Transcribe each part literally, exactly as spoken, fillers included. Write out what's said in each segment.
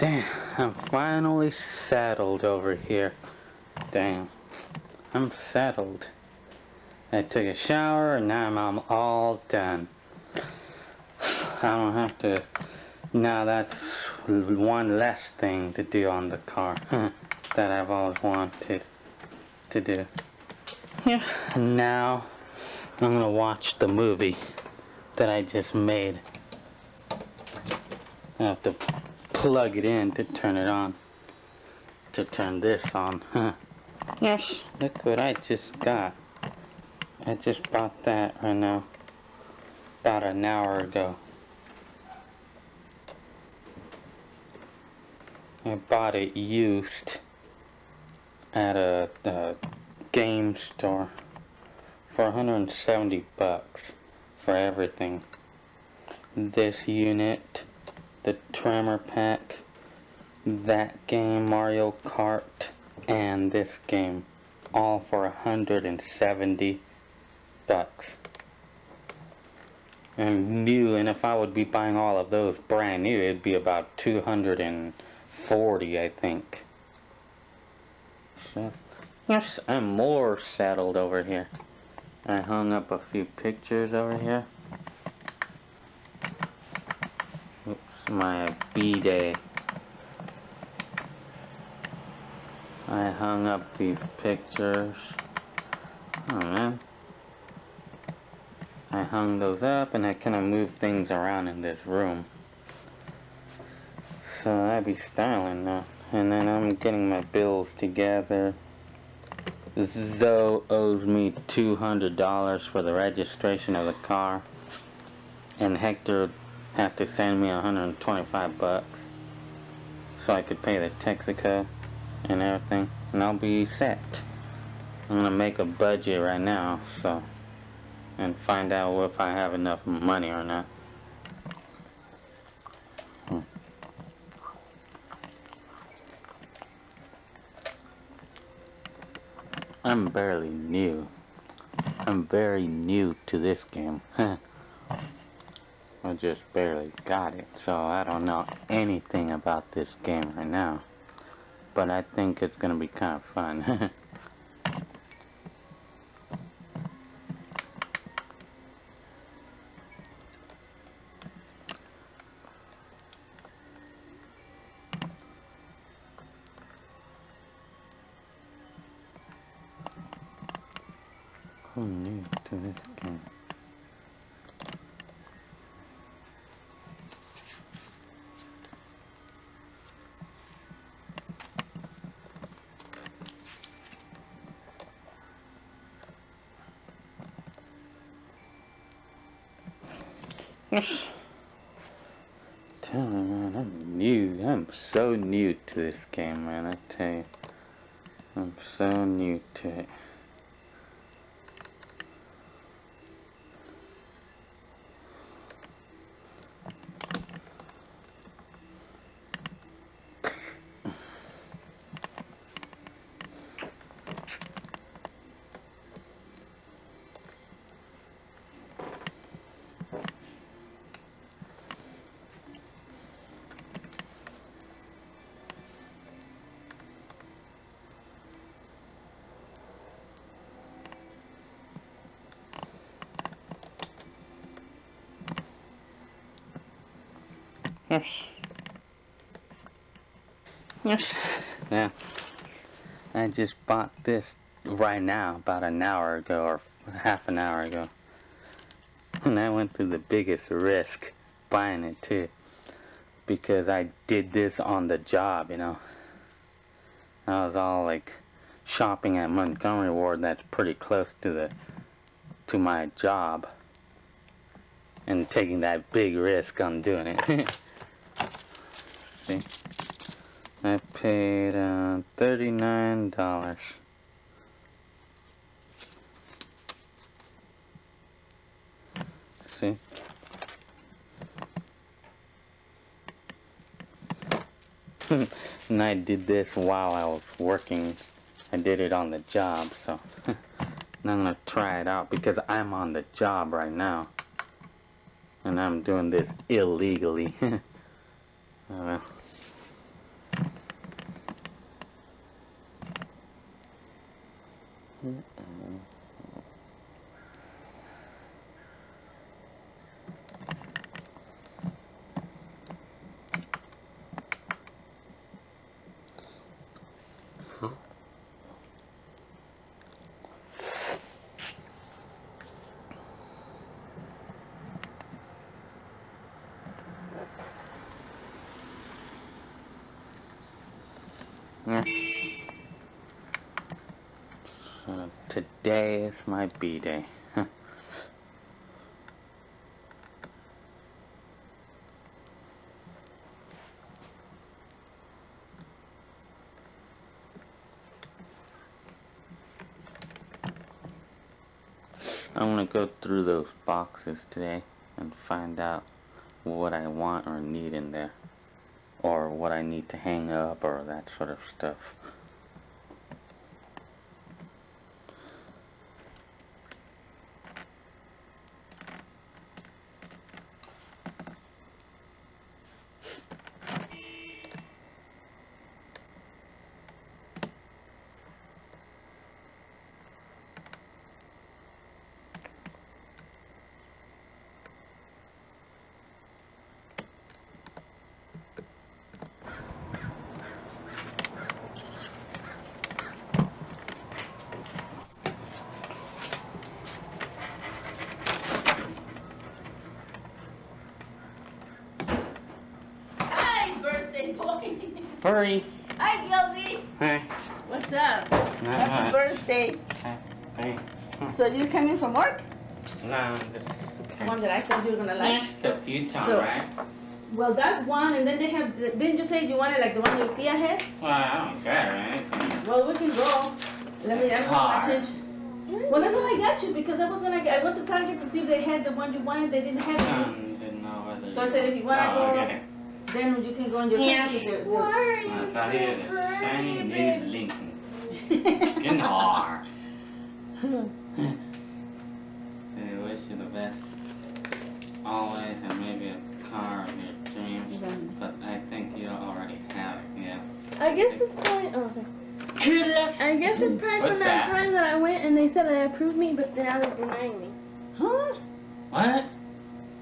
Damn, I'm finally saddled over here. Damn, I'm saddled. I took a shower and now I'm all done. I don't have to. Now that's one less thing to do on the car that I've always wanted to do. Yeah. And now I'm gonna watch the movie that I just made. I have to plug it in to turn it on. To turn this on. Huh. Yes. Look what I just got. I just bought that right now. About an hour ago. I bought it used at a, a game store for one hundred seventy bucks for everything. This unit, the trimmer pack, that game, Mario Kart, and this game, all for one hundred seventy bucks. And new, and if I would be buying all of those brand new, it'd be about two hundred forty, I think. So, yes, I'm more saddled over here. I hung up a few pictures over here. Oops, my B-Day. I hung up these pictures. Oh man. I hung those up and I kind of moved things around in this room. So I'd be styling now. And then I'm getting my bills together. Zoe owes me two hundred dollars for the registration of the car. And Hector has to send me one hundred twenty-five bucks so I could pay the Texaco and everything. And I'll be set. I'm gonna make a budget right now, so. And find out if I have enough money or not. Hmm. I'm barely new. I'm very new to this game. I just barely got it, so I don't know anything about this game right now. But I think it's gonna be kind of fun. I'm new to this game. Yes. Tell me, man, I'm new. I'm so new to this game, man. I tell you, I'm so new to it. Yes. Yes. Yeah. I just bought this right now, about an hour ago or half an hour ago. And I went through the biggest risk buying it too. Because I did this on the job, you know. I was all like shopping at Montgomery Ward, that's pretty close to the to my job. And taking that big risk on doing it. See? I paid uh, thirty-nine dollars. See? And I did this while I was working. I did it on the job, so. And I'm gonna try it out because I'm on the job right now. And I'm doing this illegally. uh, Today is my B-Day. I'm gonna go through those boxes today and find out what I want or need in there, or what I need to hang up or that sort of stuff. Hurry. Hi, Gilby. Hi. What's up? Not Happy much. birthday. Happy. Huh. So you coming from work? No, this okay. One that I thought you were gonna like. Just a few times, so, right? Well, that's one, and then they have. Didn't you say you wanted like the one your tia has? Well, I don't care anything. Well, we can go. Let me. I'm gonna change. Well, that's all I got you because I was gonna. I went to Target to see if they had the one you wanted. They didn't have Some it. Didn't know whether so I said, if you wanna no, go. Okay. Then you can go on your yes. computer. Why are you so hurry, Genau. I wish you the best. Always, and maybe a car of your dreams. Yeah. But I think you already have it, yeah. I guess it's probably... Oh, sorry. I guess it's probably What's from that, that time that I went and they said they approved me, but now they're denying me. Huh? What?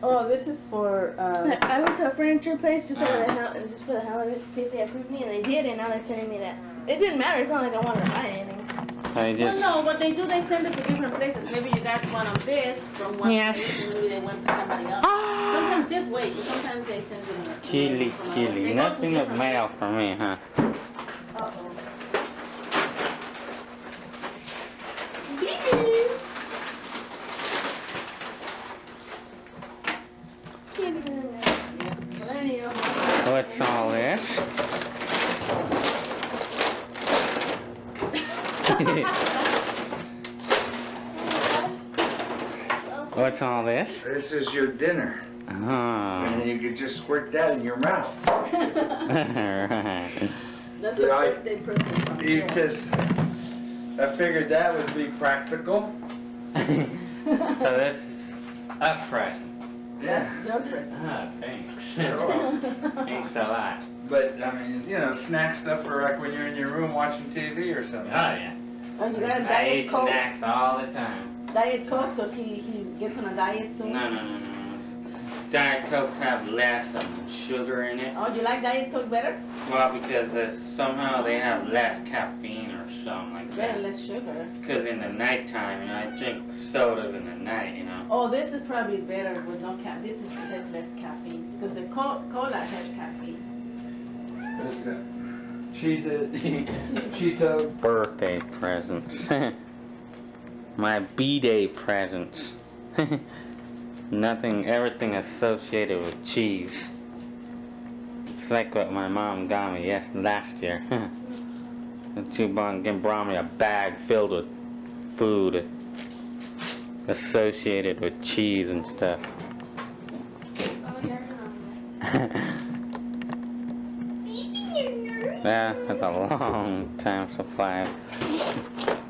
Oh, this is for, uh... I went to a furniture place just, uh, over the hell, just for the hell of it to see if they approved me, and they did, and now they're telling me that it didn't matter. It's not like I wanted to buy anything. I just... Well, no, what they do, they send it to different places. Maybe you got one of this from one yeah. place, and maybe they went to somebody else. Ah. Sometimes just wait. Sometimes they send it to Chili, chili. Nothing of mail for me, huh? Uh-oh. What's all this? What's all this? This is your dinner. Oh. And you could just squirt that in your mouth. Right. That's what I did for you. Because I figured that would be practical. So this is upright. Yeah. That's ah, thanks. Thanks a lot. But, I mean, you know, snack stuff for like when you're in your room watching T V or something. Oh, yeah. Oh, you got a diet I Coke? I eat snacks all the time. Diet Coke, so he, he gets on a diet soon? No, no, no, no. Diet Cokes have less um, sugar in it. Oh, do you like Diet Coke better? Well, because uh, somehow they have less caffeine or something like better, that. less sugar. Because in the nighttime, you know, I drink sodas in the night, you know. Oh, this is probably better with no caffeine. This is has less caffeine because the co cola has caffeine. What's that? Cheese it. Cheeto. Birthday presents. My B-Day presents. Nothing, everything associated with cheese. It's like what my mom got me yes last year. And she brought me a bag filled with food associated with cheese and stuff. Yeah, that's a long time supply of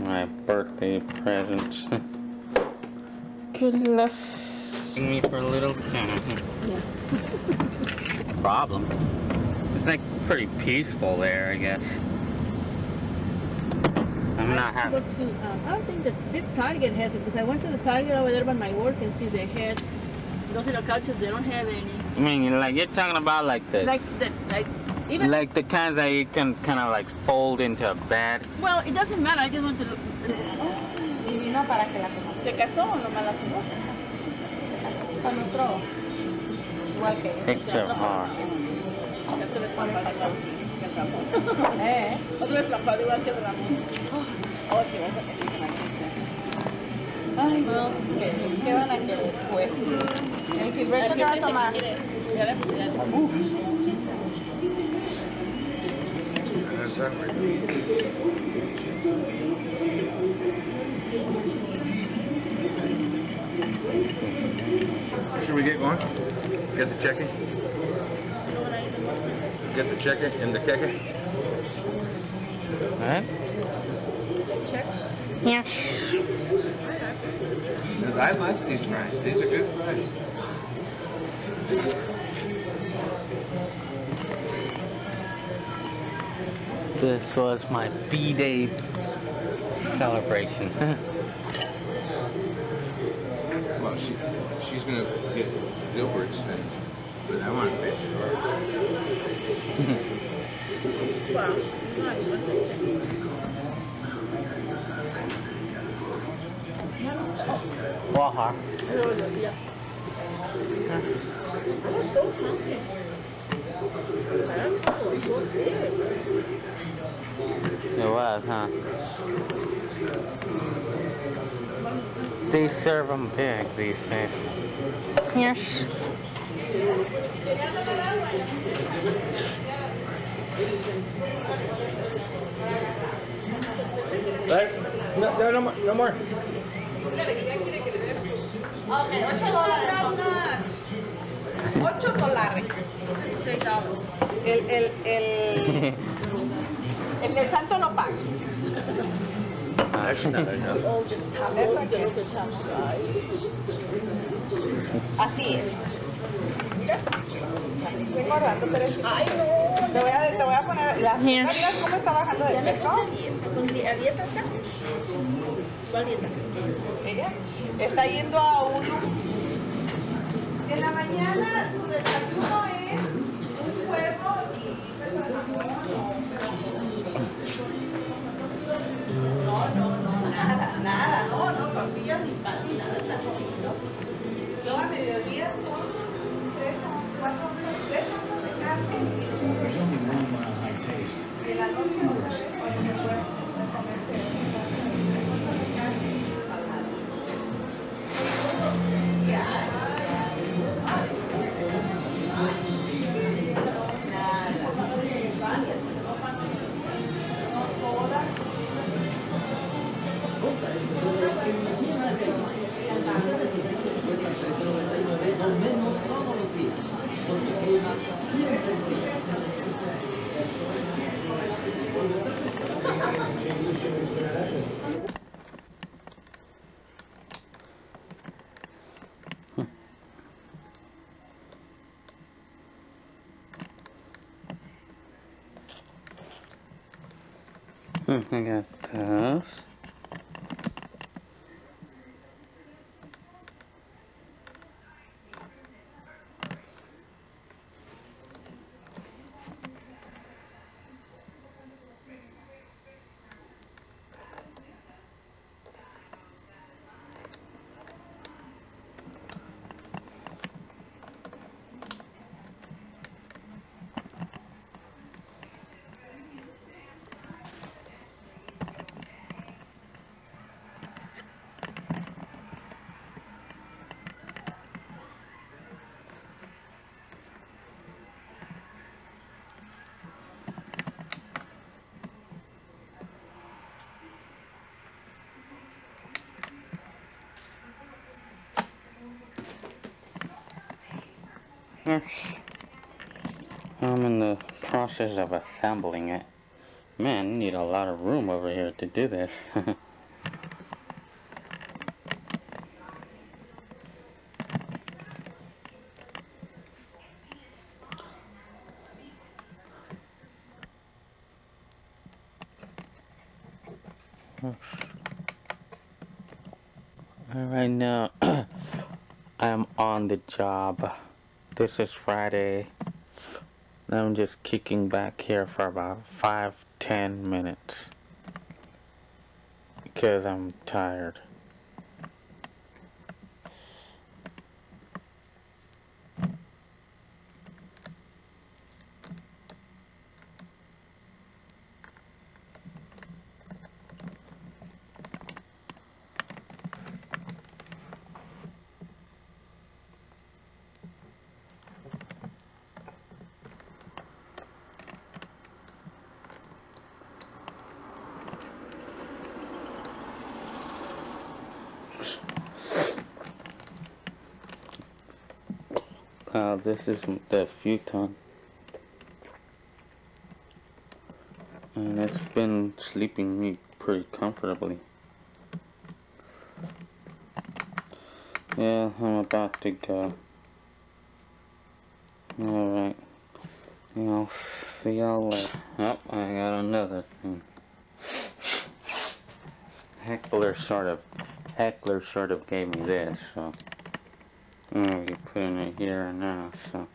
my birthday presents. Could last me for a little time. Yeah. Problem. It's like pretty peaceful there, I guess. I'm not happy. To to, um, I don't think that this Target has it, because I went to the Target over there by my work and see they had those little couches. They don't have any. I mean, like you're talking about like the like the like even like the kinds that you can kind of like fold into a bed. Well, it doesn't matter. I just want to look. Divino para que la conozca. Se casó o no me la conoce. Con otro. Igual que. Picture art. Excepto de San Ramón. Eh. Otro destrampado igual que el Ramón. Oh, qué bueno que dice la gente. Ay, no. ¿Qué van a querer, pues? El Gilberto que va a tomar. Should we get going? Get the checking? Get the checker and the kicker. Huh? Check? Yeah. I like these fries. These are good fries. This was my B-Day celebration. Well, she, she's going to get Gilbert's thing. But I want a picture. Wow, not just a picture. Waha. Yeah. I was so hungry. I don't know, it was good. It was, huh? They serve them big these days. Yes. Right? No, no, no more. No more. Okay, ocho dólares. Ocho dólares. Seis dólares. El, el, el, el del santo no paga. That's not enough. All the tacos, the little chapsai. Así es. Mira, estoy guardando tres. Ay, no. Te voy a, te voy a poner la. Mira cómo está bajando de peso. Con dieta está. ¿Cuál dieta? Ella está yendo a uno. En la mañana su desayuno es un huevo y no, no, no, nada, nada, no, no tortillas ni pan ni nada está comiendo. Yo a mediodía son there's only one uh, I taste. I got those. I'm in the process of assembling it. Man, I need a lot of room over here to do this. Right now, I'm on the job. This is Friday. I'm just kicking back here for about five, ten minutes because I'm tired. Uh, this is the futon, and it's been sleeping me pretty comfortably. Yeah, I'm about to go. Alright, I'll see y'all later. Oh, I got another thing. Heckler sort of, Heckler sort of gave me this, so. I'm gonna be putting it here now, so.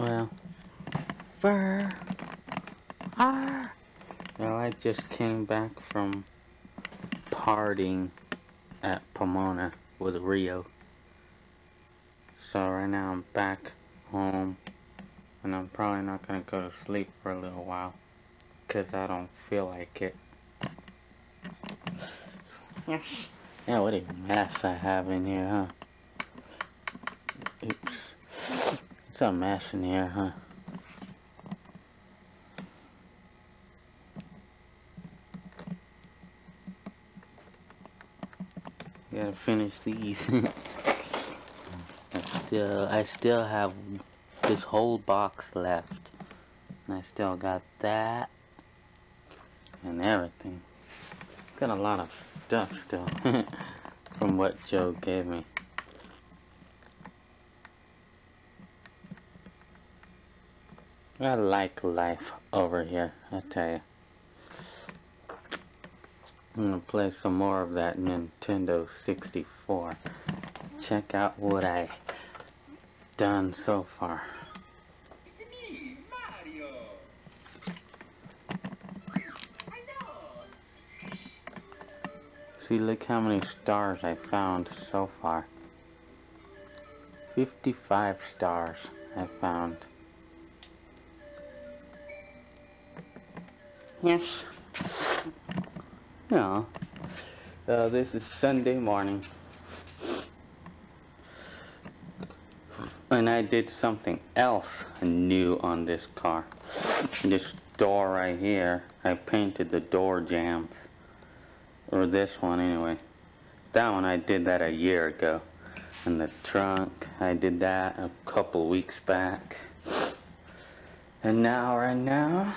Well, fur, ah. Well, I just came back from partying at Pomona with Rio. So right now I'm back home, and I'm probably not going to go to sleep for a little while, because I don't feel like it. Yes. Yeah, what a mess I have in here, huh? Oops. It's a mess in here, huh? Gotta finish these. Still, I still have this whole box left, and I still got that and everything. Got a lot of stuff still from what Joe gave me. I like life over here, I tell you. I'm gonna play some more of that Nintendo sixty-four. Check out what I done so far. It's me, Mario. Hello. See, look how many stars I found so far. fifty-five stars I found. Yes. No. Uh, this is Sunday morning. And I did something else new on this car. This door right here, I painted the door jambs. Or this one anyway. That one I did that a year ago. And the trunk, I did that a couple weeks back. And now, right now,